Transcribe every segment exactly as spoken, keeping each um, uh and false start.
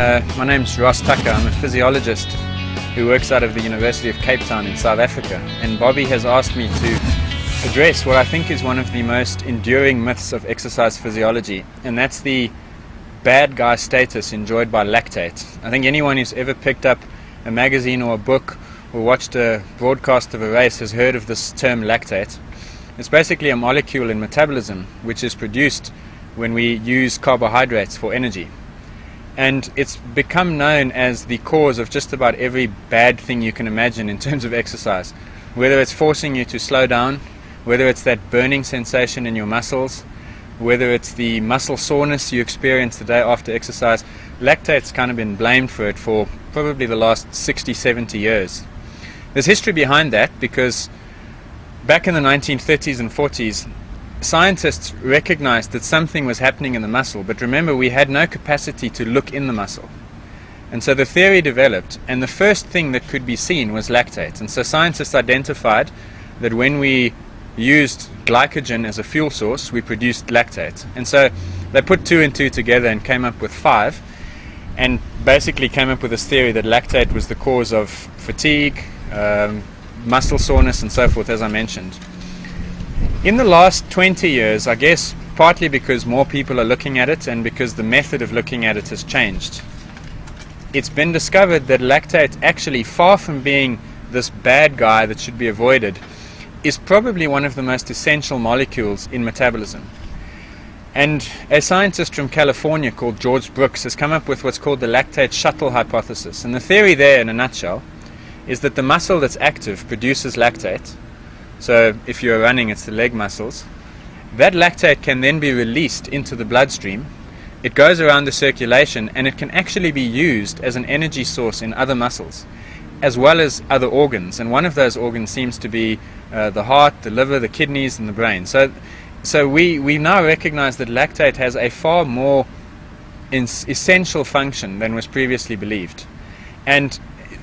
Uh, my name's Ross Tucker. I'm a physiologist who works out of the University of Cape Town in South Africa, and Bobby has asked me to address what I think is one of the most enduring myths of exercise physiology, and that's the bad guy status enjoyed by lactate. I think anyone who's ever picked up a magazine or a book or watched a broadcast of a race has heard of this term lactate. It's basically a molecule in metabolism which is produced when we use carbohydrates for energy. And it's become known as the cause of just about every bad thing you can imagine in terms of exercise. Whether it's forcing you to slow down, whether it's that burning sensation in your muscles, whether it's the muscle soreness you experience the day after exercise, lactate's kind of been blamed for it for probably the last sixty, seventy years. There's history behind that, because back in the nineteen thirties and forties, scientists recognized that something was happening in the muscle, but remember, we had no capacity to look in the muscle. And so the theory developed, and the first thing that could be seen was lactate. And so scientists identified that when we used glycogen as a fuel source, we produced lactate. And so they put two and two together and came up with five, and basically came up with this theory that lactate was the cause of fatigue, um, muscle soreness, and so forth, as I mentioned. In the last twenty years, I guess partly because more people are looking at it and because the method of looking at it has changed, it's been discovered that lactate, actually far from being this bad guy that should be avoided, is probably one of the most essential molecules in metabolism. And a scientist from California called George Brooks has come up with what's called the lactate shuttle hypothesis. And the theory there, in a nutshell, is that the muscle that's active produces lactate. So if you're running, it's the leg muscles. That lactate can then be released into the bloodstream. It goes around the circulation, and it can actually be used as an energy source in other muscles, as well as other organs. And one of those organs seems to be uh, the heart, the liver, the kidneys, and the brain. So, so we, we now recognize that lactate has a far more essential function than was previously believed. And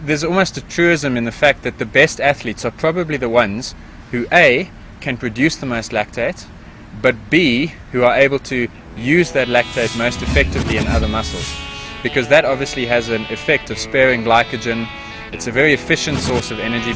there's almost a truism in the fact that the best athletes are probably the ones who A, can produce the most lactate, but B, who are able to use that lactate most effectively in other muscles, because that obviously has an effect of sparing glycogen. It's a very efficient source of energy.